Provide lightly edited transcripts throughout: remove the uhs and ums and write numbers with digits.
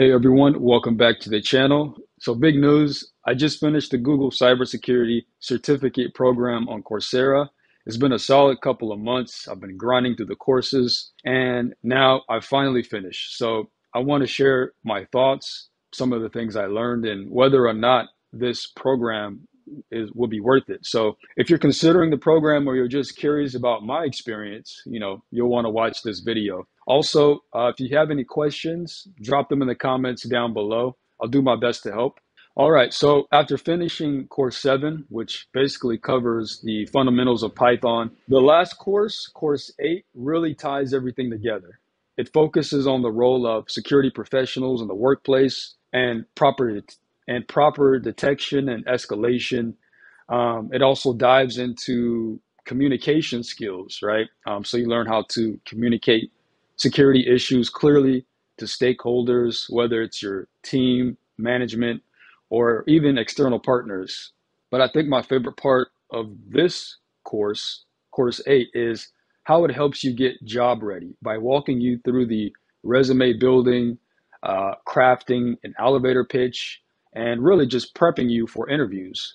Hey everyone, welcome back to the channel. So big news, I just finished the Google Cybersecurity Certificate Program on Coursera. It's been a solid couple of months. I've been grinding through the courses and now I finally finished. So I want to share my thoughts, some of the things I learned and whether or not this program will be worth it. So if you're considering the program or you're just curious about my experience, you'll want to watch this video. Also, if you have any questions, drop them in the comments down below. I'll do my best to help. All right, so after finishing course 7, which basically covers the fundamentals of Python, the last course, course 8, really ties everything together. It focuses on the role of security professionals in the workplace and proper detection and escalation. It also dives into communication skills, right? So you learn how to communicate security issues clearly to stakeholders, whether it's your team, management, or even external partners. But I think my favorite part of this course, course 8, is how it helps you get job ready by walking you through the resume building, crafting an elevator pitch, and really just prepping you for interviews.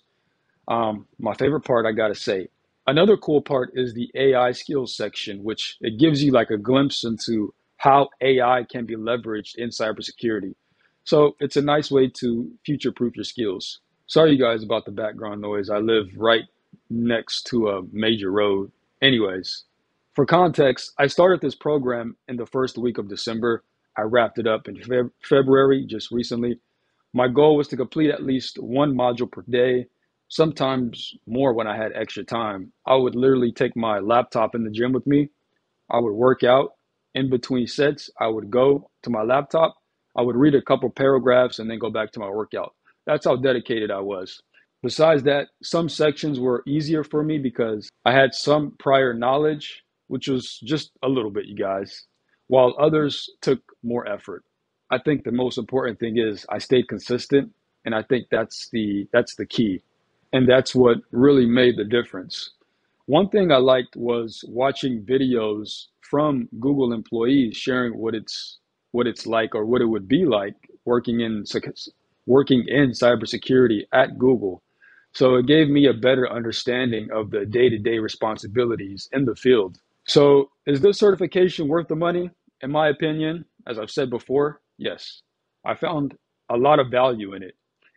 My favorite part, I gotta say. Another cool part is the AI skills section, which it gives you like a glimpse into how AI can be leveraged in cybersecurity. So it's a nice way to future-proof your skills. Sorry, you guys, about the background noise. I live right next to a major road. Anyways, for context, I started this program in the first week of December. I wrapped it up in February, just recently. My goal was to complete at least one module per day. Sometimes more when I had extra time. I would literally take my laptop in the gym with me. I would work out. In between sets, I would go to my laptop. I would read a couple paragraphs and then go back to my workout. That's how dedicated I was. Besides that, some sections were easier for me because I had some prior knowledge, which was just a little bit, you guys, while others took more effort. I think the most important thing is I stayed consistent, and I think that's the key. And that's what really made the difference. One thing I liked was watching videos from Google employees sharing what it's like or what it would be like working in cybersecurity at Google. So it gave me a better understanding of the day-to-day responsibilities in the field. So is this certification worth the money? In my opinion, as I've said before, yes. I found a lot of value in it.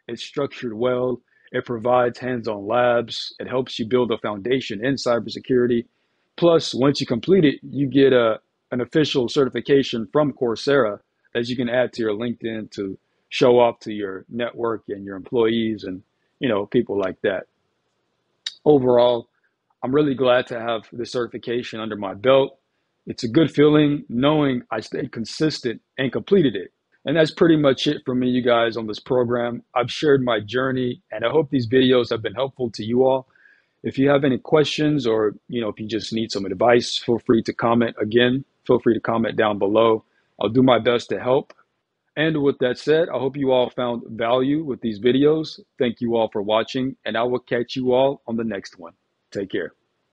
It's structured well. It provides hands-on labs. It helps you build a foundation in cybersecurity. Plus, once you complete it, you get an official certification from Coursera that you can add to your LinkedIn to show off to your network and your employees and, people like that. Overall, I'm really glad to have this certification under my belt. It's a good feeling knowing I stayed consistent and completed it. And that's pretty much it for me, you guys, on this program. I've shared my journey, and I hope these videos have been helpful to you all. If you have any questions or, if you just need some advice, feel free to comment. Again, feel free to comment down below. I'll do my best to help. And with that said, I hope you all found value with these videos. Thank you all for watching, and I will catch you all on the next one. Take care.